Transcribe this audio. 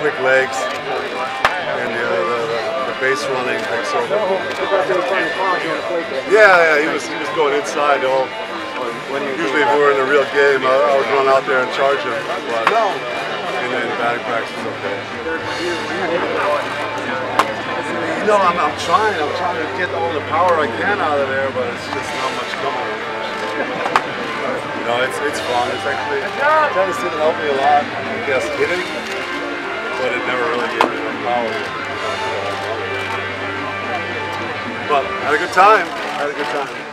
quick legs, and the base running. So, yeah, he was going inside all. Usually if we were in a real game, I would run out there and charge him. But in the batting practice, it's okay. You know, I'm trying to get all the power I can out of there, but it's just not much coming. You know, it's fun. It's actually, tennis didn't help me a lot. Yes, hitting, but it never really gave me enough power. But I had a good time.